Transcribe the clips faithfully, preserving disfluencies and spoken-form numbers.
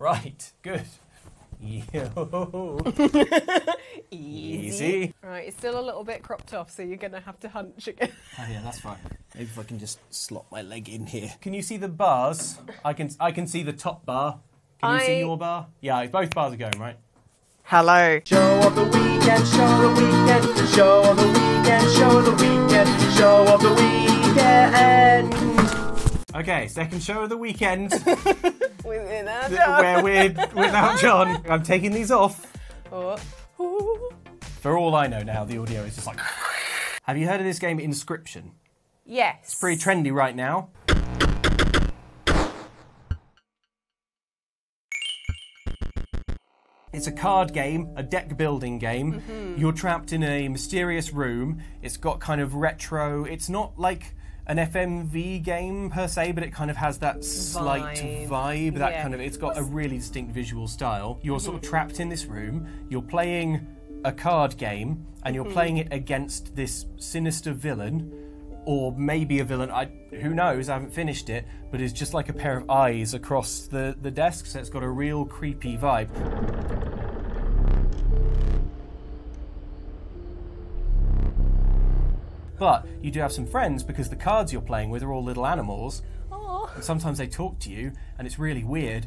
Right, good. Yo. Easy. Easy. Right, it's still a little bit cropped off, so you're going to have to hunch again. Oh yeah, that's fine. Maybe if I can just slot my leg in here. Can you see the bars? I can I can see the top bar. Can I... you see your bar? Yeah, both bars are going, right? Hello. Show of the weekend, show of the weekend, show of the weekend, show of the weekend, show of the weekend. Okay, second show of the weekend. Without John. Where we're without John. I'm taking these off. Oh. For all I know now, the audio is just like... Have you heard of this game, Inscryption? Yes. It's pretty trendy right now. It's a card game, a deck building game. Mm-hmm. You're trapped in a mysterious room. It's got kind of retro... It's not like... an F M V game per se, but it kind of has that slight vibe, vibe that yeah. kind of, it's got a really distinct visual style. You're sort of trapped in this room, you're playing a card game, and you're mm-hmm. playing it against this sinister villain, or maybe a villain, I, who knows, I haven't finished it, but it's just like a pair of eyes across the, the desk, so it's got a real creepy vibe. But you do have some friends because the cards you're playing with are all little animals. Aww. And sometimes they talk to you and it's really weird.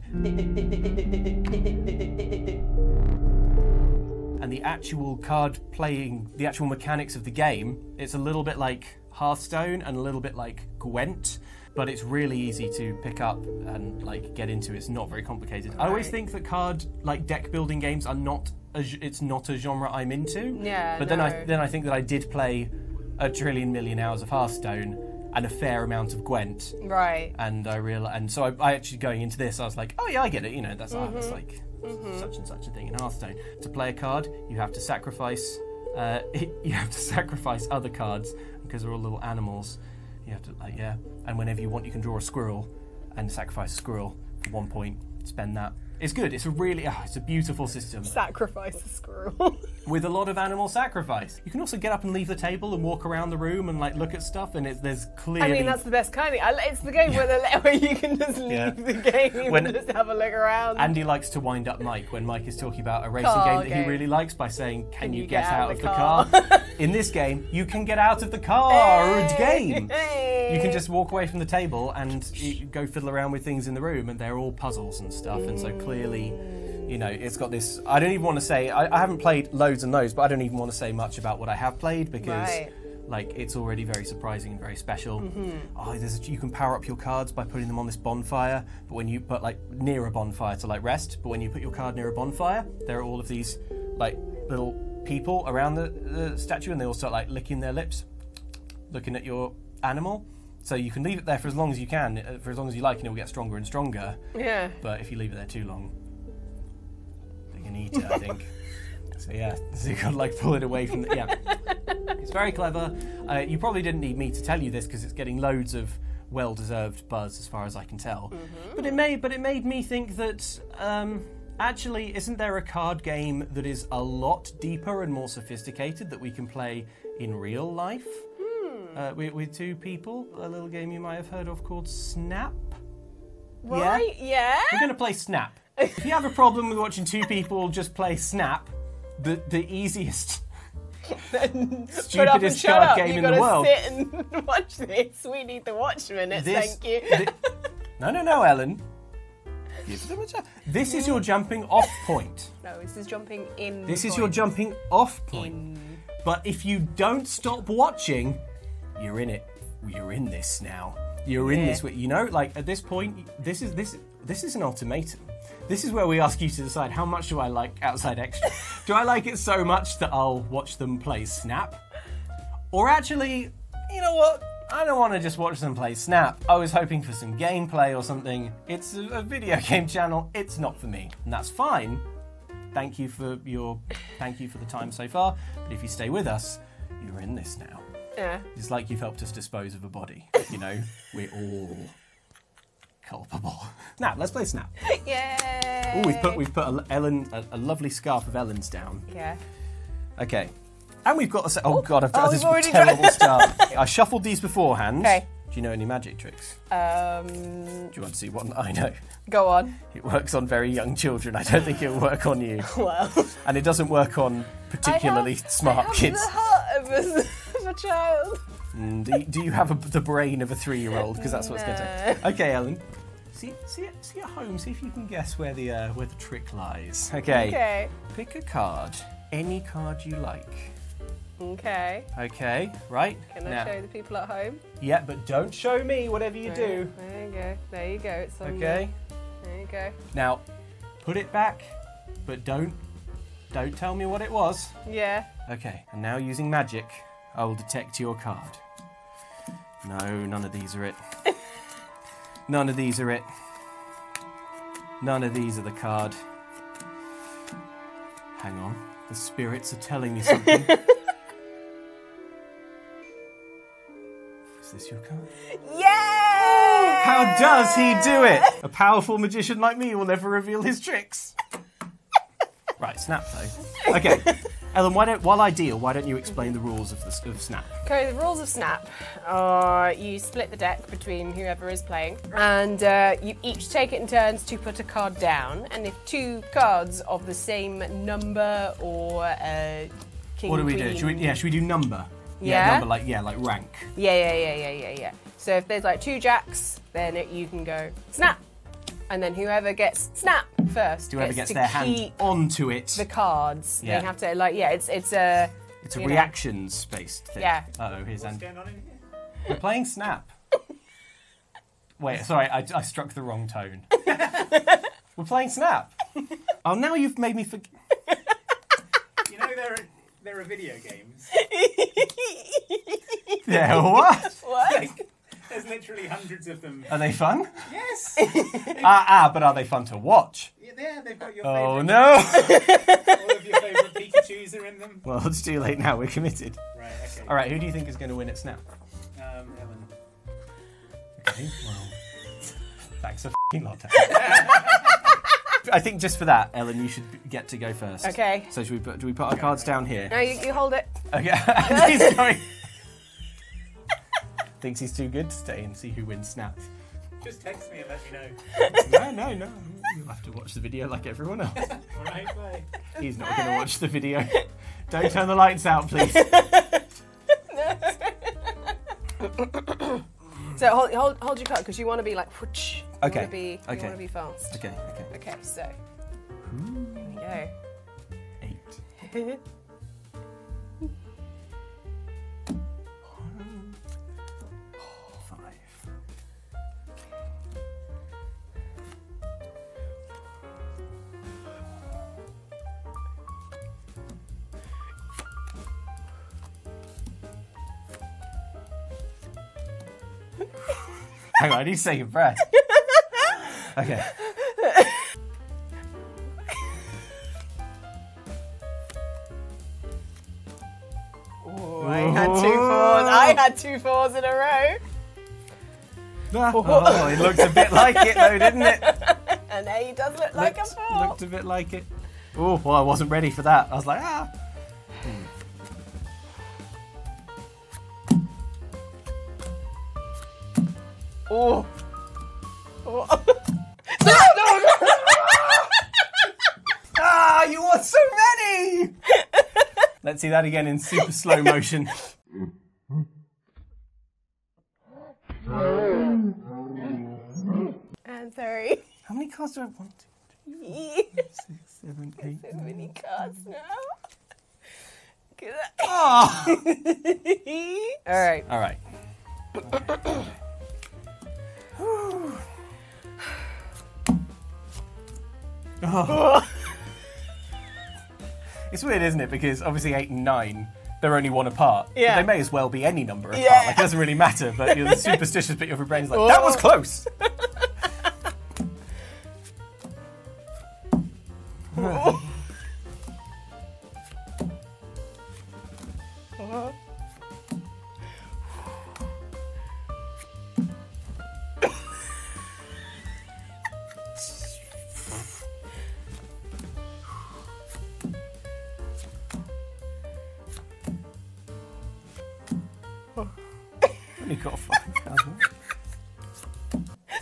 And the actual card playing, the actual mechanics of the game, it's a little bit like Hearthstone and a little bit like Gwent, but it's really easy to pick up and like get into. It's not very complicated. Right. I always think that card, like deck building games are not, a, it's not a genre I'm into. Yeah, But no. then I then I think that I did play a trillion million hours of Hearthstone and a fair amount of Gwent. Right. And I real and so I, I actually going into this, I was like, oh yeah, I get it. You know, that's, mm-hmm. that's like mm-hmm. such and such a thing in Hearthstone. To play a card, you have to sacrifice. Uh, it, you have to sacrifice other cards because they're all little animals. You have to like yeah. And whenever you want, you can draw a squirrel and sacrifice a squirrel for one point. Spend that. It's good. It's a really, oh, it's a beautiful system. Sacrifice a squirrel. With a lot of animal sacrifice. You can also get up and leave the table and walk around the room and like look at stuff, and it's, there's clearly... I mean, that's the best kind of it. It's the game yeah. where, the, where you can just leave yeah. the game when, and just have a look around. Andy likes to wind up Mike when Mike is talking about a racing car game that game. he really likes by saying, can, can you, you get, get out, out of the car? car? In this game, you can get out of the car hey. game. Hey. You can just walk away from the table and you go fiddle around with things in the room, and they're all puzzles and stuff, mm. and so clearly Clearly, you know, it's got this... I don't even want to say... I, I haven't played loads and loads, but I don't even want to say much about what I have played because, right. like, it's already very surprising and very special. Mm-hmm. Oh, there's a, you can power up your cards by putting them on this bonfire, but when you put, like, near a bonfire to, like, rest, but when you put your card near a bonfire, there are all of these, like, little people around the, the statue, and they all start, like, licking their lips, looking at your animal. So you can leave it there for as long as you can, for as long as you like, and it will get stronger and stronger. Yeah. But if you leave it there too long, they're going to eat it, I think. So yeah, so you've got to like pull it away from the... Yeah. It's very clever. Uh, you probably didn't need me to tell you this because it's getting loads of well-deserved buzz as far as I can tell. Mm-hmm. But it made, but it made me think that... Um, Actually, isn't there a card game that is a lot deeper and more sophisticated that we can play in real life? Uh, with, with two people, a little game you might have heard of called Snap. Right, yeah. yeah. We're going to play Snap. If you have a problem with watching two people just play Snap, the, the easiest, stupidest card game in the world. You've got to sit and watch this. We need the watch minutes, this, thank you. Th no, no, no, Ellen. Give them a chance. This is your jumping off point. No, this is jumping in This point. is your jumping off point. In. But if you don't stop watching... You're in it. You're in this now. You're yeah. in this. You know, like at this point, this is this this is an ultimatum. This is where we ask you to decide how much do I like Outside Xtra? Do I like it so much that I'll watch them play Snap? Or actually, you know what? I don't want to just watch them play Snap. I was hoping for some gameplay or something. It's a video game channel. It's not for me, and that's fine. Thank you for your thank you for the time so far. But if you stay with us, you're in this now. Yeah. It's like you've helped us dispose of a body, you know? We're all culpable. Now, let's play Snap. Yay! Oh, we've put, we've put a, Ellen, a, a lovely scarf of Ellen's down. Yeah. Okay. And we've got a... Oh, God, I've done oh, this terrible start. I shuffled these beforehand. Okay. Do you know any magic tricks? Um, Do you want to see one that I know? Go on. It works on very young children. I don't think it'll work on you. Well. And it doesn't work on particularly I have, smart I have kids. The heart of a, of a child. Mm, do, you, do you have a, the brain of a three-year-old? Because that's no. what's going to. Okay, Ellen. See, see, see at home. See if you can guess where the uh, where the trick lies. Okay. Okay. Pick a card. Any card you like. Okay. Okay, right. Can I now. show the people at home? Yeah, but don't show me whatever you right. do. There you go. There you go. It's on Okay. You. There you go. Now, put it back, but don't don't tell me what it was. Yeah. Okay, and now using magic, I will detect your card. No, none of these are it. None of these are it. None of these are the card. Hang on. The spirits are telling me something. Is this your card? Yeah! How does he do it? A powerful magician like me will never reveal his tricks. Right, Snap though. Okay, Ellen, why don't, while I deal, why don't you explain the rules of, the, of Snap? Okay, the rules of Snap are you split the deck between whoever is playing, and uh, you each take it in turns to put a card down, and if two cards of the same number or uh, king, What do we queen, do? Should we, yeah, should we do number? Yeah, yeah, number like yeah, like rank. Yeah, yeah, yeah, yeah, yeah, yeah. So if there's like two jacks, then it, you can go snap, and then whoever gets snap first, whoever gets, gets their hand onto it, the cards. Yeah. They have to like yeah, it's it's a it's a reactions based thing. Yeah. Uh oh, here's Andy. We're playing Snap. Wait, sorry, I, I struck the wrong tone. We're playing Snap. Oh, now you've made me forget. You know there. Are There are video games. Yeah, what? What? Like, there's literally hundreds of them. Are they fun? Yes. Ah, ah, but are they fun to watch? Yeah, yeah they've got your favourite. Oh, no. All of your favourite Pikachus are in them. Well, it's too late now. We're committed. Right, okay. All right, who do you think is going to win at Snap? Um, Ellen. Okay, well, thanks a f***ing lot. I think just for that, Ellen, you should get to go first. Okay. So should we put, do we put our cards down here? No, you, you hold it. Okay. Andy's going. Thinks he's too good to stay and see who wins Snap. Just text me and let me know. No, no, no. You'll have to watch the video like everyone else. All right, bye. He's not going to watch the video. Don't turn the lights out, please. No. So hold, hold, hold your card because you want to be like. Whoosh. You okay. Be, okay. You want to be fast. Okay. Okay. Okay. So. Ooh. There we go. Eight. Hang on, I need to take a breath. Okay. Oh, I had two fours. I had two fours in a row. Oh, it looked a bit like it though, didn't it? And A does look like looked, a four. Looked a bit like it. Oh, well, I wasn't ready for that. I was like, ah. Oh. Oh. No, no, no. Ah, you want so many! Let's see that again in super slow motion. I'm sorry. How many cards do I want? One, two, three, four, six, seven, eight. So many cards now. Oh. All right. All right. All right. Oh. Oh. It's weird, isn't it? Because obviously eight and nine, they're only one apart. Yeah. But they may as well be any number apart. Yeah. Like, it doesn't really matter, but you're the superstitious bit of your brain's like, oh. That was close! Oh. Oh. Only got five thousand.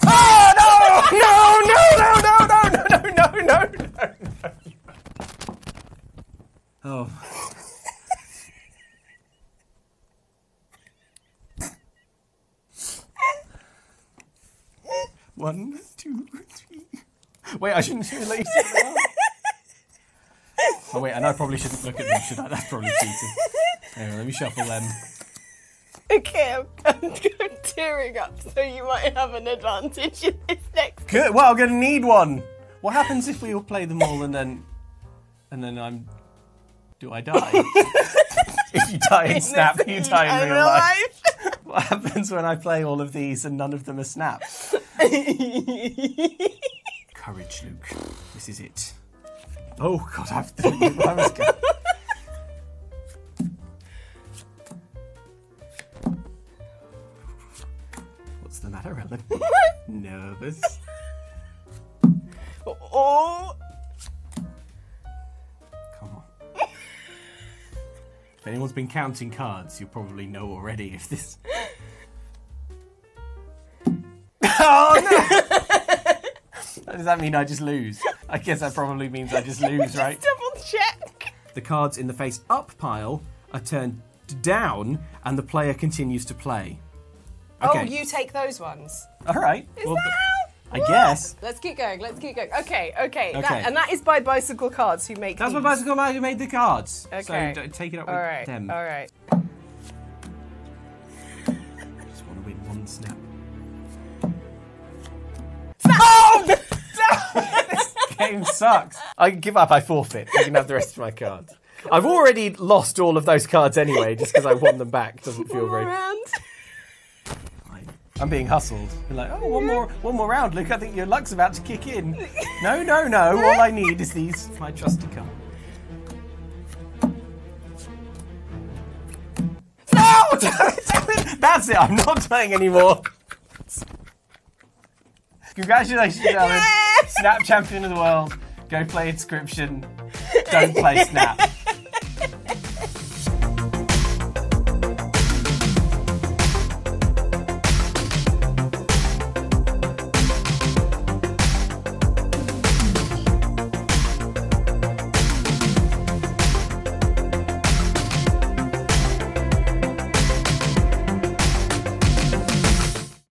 Oh no! No! No! No! No! No! No! No! No! Oh. One, two, three. Wait, I shouldn't do later. Oh wait, and I probably shouldn't look at them, should I? That's probably cheating. Anyway, let me shuffle them. Okay, I'm, I'm tearing up, so you might have an advantage in this next. Good. Well, I'm gonna need one. What happens if we all play them all and then, and then I'm, do I die? If you die in Snap, you die in real life. life. What happens when I play all of these and none of them are Snap? Courage, Luke. This is it. Oh God, I've done it. I was good. What's the matter, Ellen? Nervous. Oh. Come on. If anyone's been counting cards, you probably know already if this. Oh no! Does that mean I just lose? I guess that probably means I just lose, right? Just double check. The cards in the face up pile are turned down and the player continues to play. Okay. Oh, you take those ones. All right. Is well, that I what? guess. Let's keep going, let's keep going. Okay, okay. okay. That, and that is by Bicycle Cards who make That's these. by Bicycle Cards who made the cards. Okay. So take it up with all right. them. All right. I just want to win one snap. Game sucks. I give up, I forfeit. I can have the rest of my cards. I've already lost all of those cards anyway, just because I won them back. Doesn't feel very... round. I'm being hustled. You're like, oh, one more, one more round, Luke. I think your luck's about to kick in. No, no, no. All I need is these. My trusty card. No! That's it. I'm not playing anymore. Congratulations, Ellen. Snap champion of the world. Go play Inscryption. Don't play Snap.